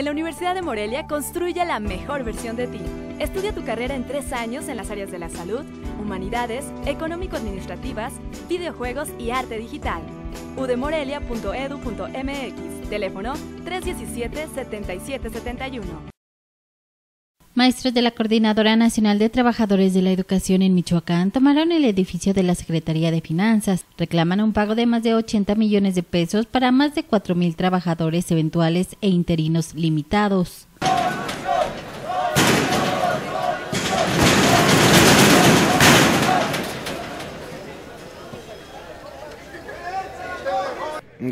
En la Universidad de Morelia construye la mejor versión de ti. Estudia tu carrera en 3 años en las áreas de la salud, humanidades, económico-administrativas, videojuegos y arte digital. Udemorelia.edu.mx. Teléfono 317-7771. Maestros de la Coordinadora Nacional de Trabajadores de la Educación en Michoacán tomaron el edificio de la Secretaría de Finanzas. Reclaman un pago de más de 80 millones de pesos para más de 4,000 trabajadores eventuales e interinos limitados.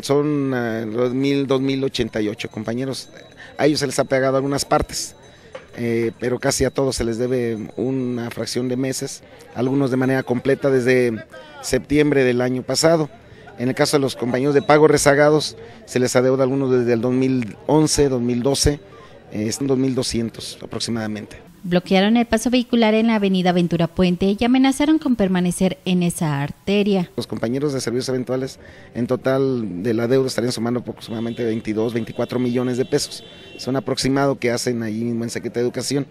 Son 2,088 compañeros. A ellos se les ha pagado algunas partes, pero casi a todos se les debe una fracción de meses, algunos de manera completa desde septiembre del año pasado. En el caso de los compañeros de pago rezagados, se les adeuda a algunos desde el 2011, 2012, son 2,200 aproximadamente. Bloquearon el paso vehicular en la avenida Ventura Puente y amenazaron con permanecer en esa arteria. Los compañeros de servicios eventuales en total de la deuda estarían sumando aproximadamente 22, 24 millones de pesos. Es un aproximado que hacen allí mismo en Secretaría de Educación.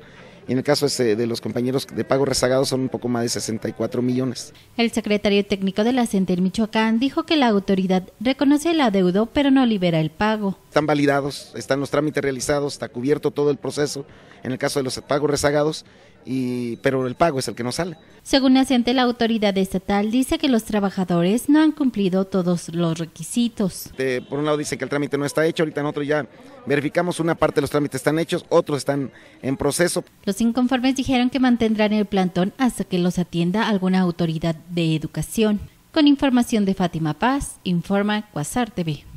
Y en el caso de los compañeros de pago rezagados son un poco más de 64 millones. El secretario técnico de la CENTEL Michoacán dijo que la autoridad reconoce el adeudo pero no libera el pago. Están validados, están los trámites realizados, está cubierto todo el proceso en el caso de los pagos rezagados, pero el pago es el que no sale. Según la CENTEL, la autoridad estatal dice que los trabajadores no han cumplido todos los requisitos. Por un lado dice que el trámite no está hecho, ahorita nosotros ya verificamos, una parte de los trámites están hechos, otros están en proceso. Los inconformes dijeron que mantendrán el plantón hasta que los atienda alguna autoridad de educación. Con información de Fátima Paz, informa Cuasar TV.